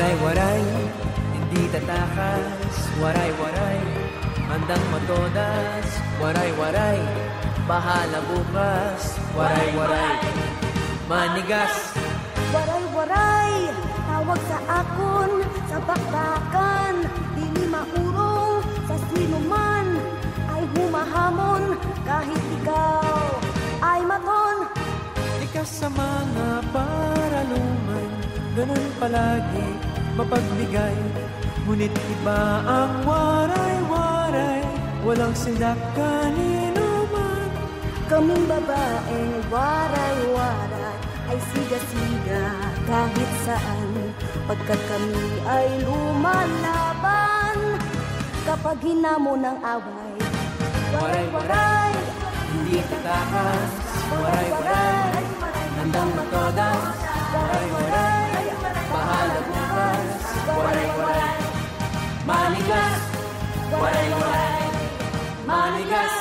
Waray-waray, hindi tatakas. Waray-waray, handang matodas. Waray-waray, bahala bukas. Waray-waray, manigas. Waray-waray, tawag sa akon. Sa bakbakan, di ni maurong. Sa sino man, ay humahamon. Kahit ikaw ay maton. Likas sa mga paraluman, ganun palagi mapagbigay. Ngunit iba ang waray-waray, walang sinak kanino man. Kaming babaeng waray-waray ay siga-siga kahit saan. Pagkat kami ay lumalaban, kapag hinamo ng away. Waray-waray, hindi katakas. Waray-waray, handang matodas. Waray-waray, bahala bukas. Waray-waray, manigas. Waray-waray, manigas.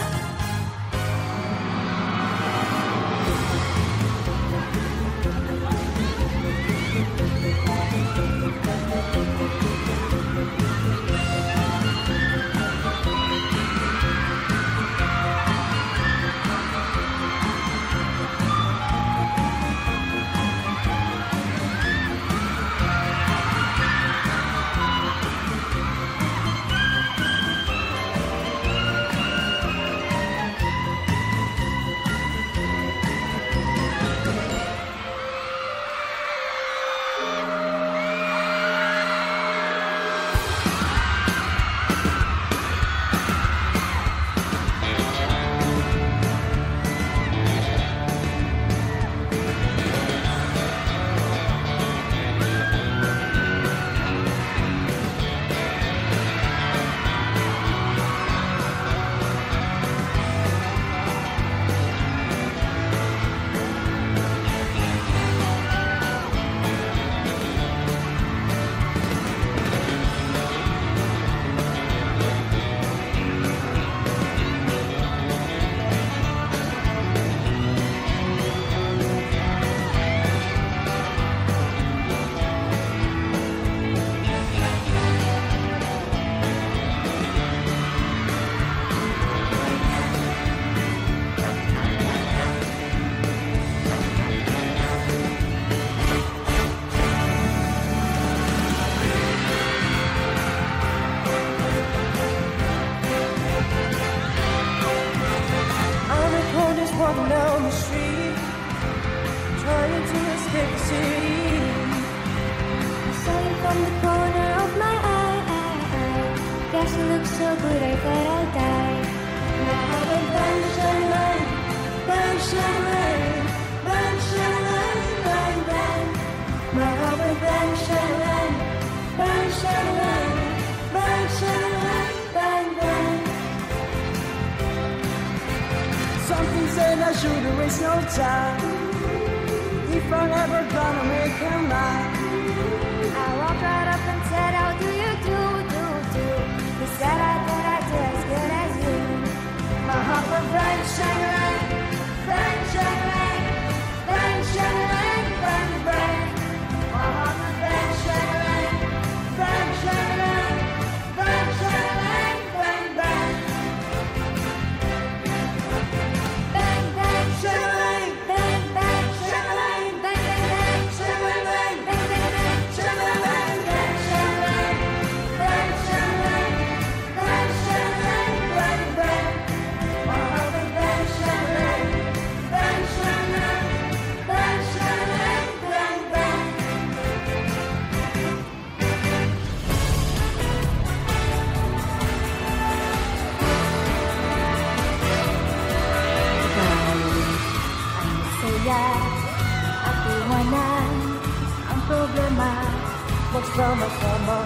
Magsama-sama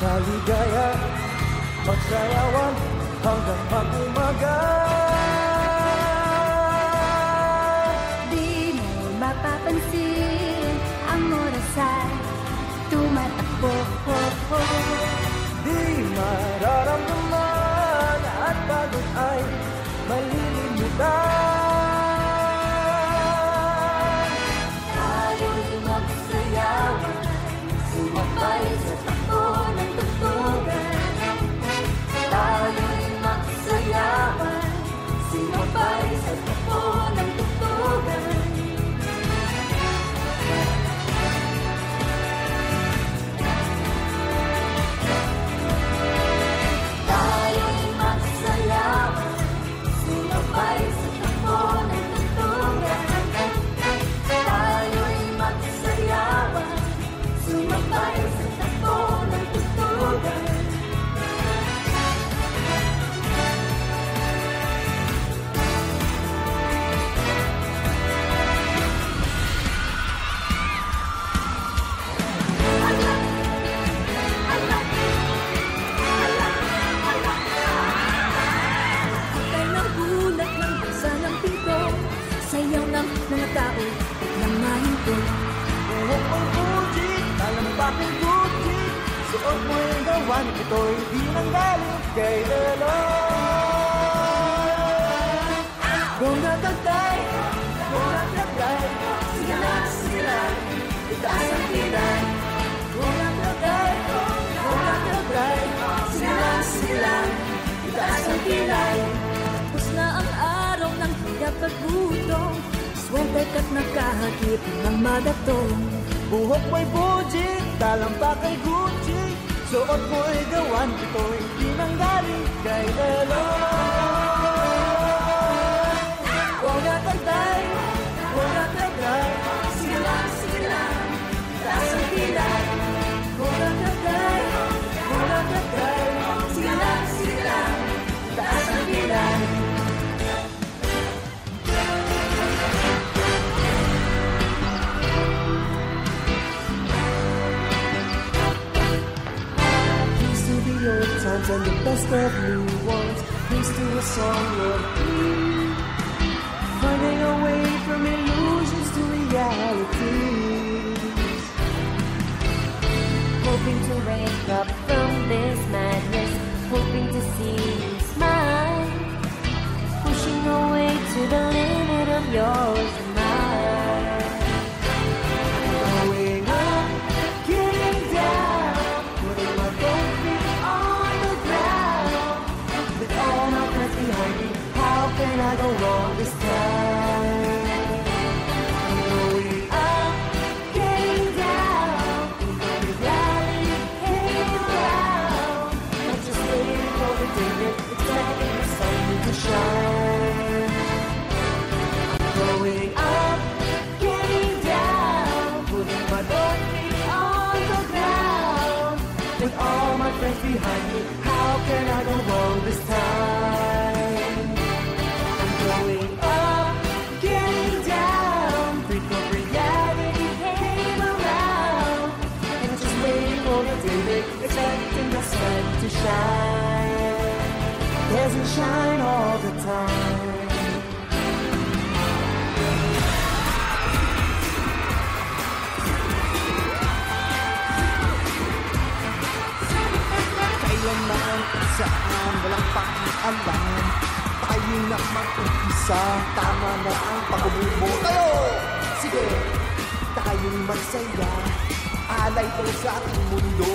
sa ligaya, magsayawan hanggang mag-umaga. Di mo mapapansin ang oras ay tumatakbo. Di mararamdaman at pagod ay malilimutan. Ngayon kong Gucci, alam bakit Gucci, suot mo yung gawan, ito'y di nanggaling kay Eloy. Kung natagay, sige na, sige na, itaas ang kilay. Kung natagay, sige na, itaas ang kilay. Tapos na ang araw ng hirap at gutom, swerte ka't nagkahakip ng madatong. Buhok mo'y buji, talampak ay Gucci, suot mo'y gawan, ito'y di nanggaling kay Eloy. Huwag natagay, sige lang, taas ang kilay. Huwag natagay, sige lang, taas ang kilay. And the best of new ones, here's to a song of peace, finding a way from illusions to realities, hoping to wake up from this madness, hoping to see you smile, pushing away to the limit of yours and mine. Going up, getting down, putting my both feet on the ground. With all my friends behind me, how can I go wrong this time? Going up, getting down, without reality hanging around. I'm just waiting for the day that it's like there's something to shine. Going up, getting down, putting my both feet on the ground. With all my friends behind me, how can I go wrong this time? I'm going up, getting down, freak of reality came around. And I'm just waiting for the day that expecting the sun to shine. Doesn't shine all the time. Kailanman at saan, walang pakialam. Tayo na mag-umpisa, tama na ang pagbubo. Tayo! Sige! Tayo'y magsaya, alay ko sa ating mundo.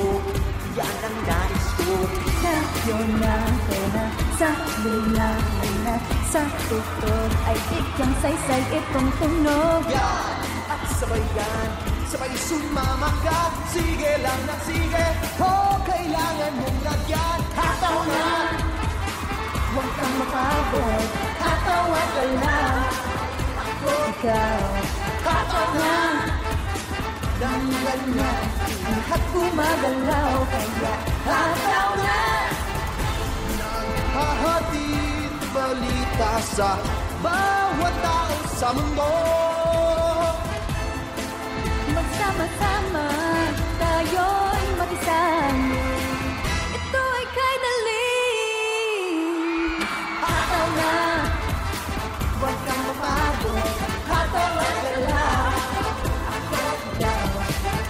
Yan ang nais ko. Ngayon na, kaya na, sa lilangan na, sa tutor ay ikyang saysay itong tunog. Yan! At sabay yan, sabay sumama ka. Sige lang na sige, oh, kailangan mong lagyan. Hataw na, huwag kang mapagod. Hataw at ala, ako, ikaw. Hataw na, dangal na, lahat gumagalaw. Kaya hataw na, naghahatid balita sa bawat tao sa mundo. Magsama-sama, tayo'y mag-isang. Ito ay kay Naling. Hataw na, huwag kang mapagod. Hataw na gala, ako daw.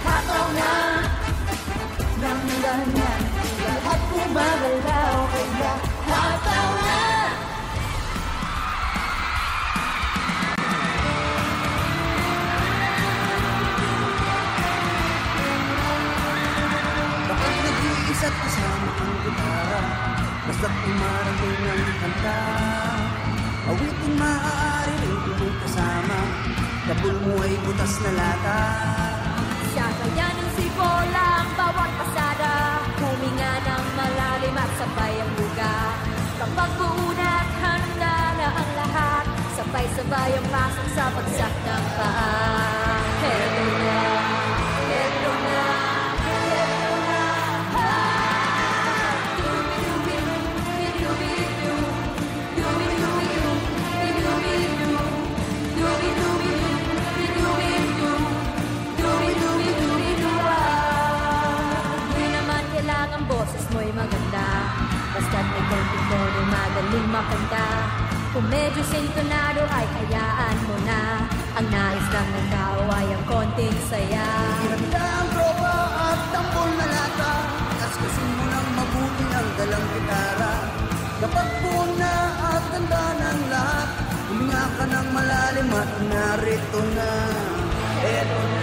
Hataw na, nanggal na, lahat kumagalaw. Kaya hataw na. Isa't kasama ang gitara, basta't umarating ang kanta. Awitin maaari rin kung kasama, kapul mo ay butas na lata. Sasaya ng sibola ang bawat pasada, huminga ng malalim at sabay ang buga. Kapag buuna at handa na ang lahat, sabay-sabay ang pasok sa bagsak ng paa. Heto na, heto na. Boses mo'y maganda, basta't may konti-tono, magaling makanta. Kung medyo sintonado ay hayaan mo na. Ang nais lang ng tao ay ang konting saya. Hirap na ang tropa at tambol na lata. Kaskasin mo ng mabuti ang dalang gitara. Kapag buon na at ganda ng lahat, huminga ka ng malalim at narito na. Eto na.